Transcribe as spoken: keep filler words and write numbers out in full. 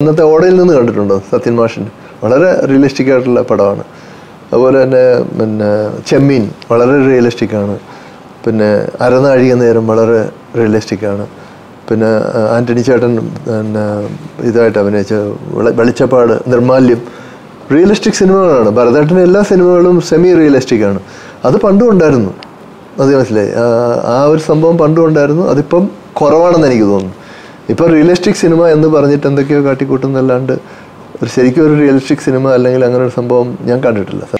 The order is not a motion. It is realistic. It is realistic. realistic. Anthony Chatton and realistic cinema. But that is semi realistic. That is Pandu. Now, realistic cinema is a realistic cinema. I have not seen realistic cinema.